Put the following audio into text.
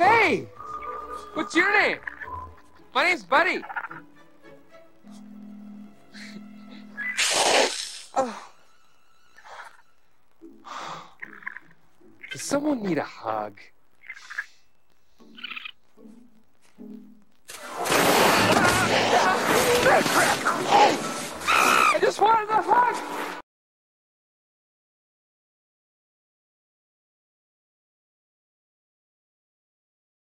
Hey! What's your name? My name's Buddy. Oh. Does someone need a hug? I just wanted a hug!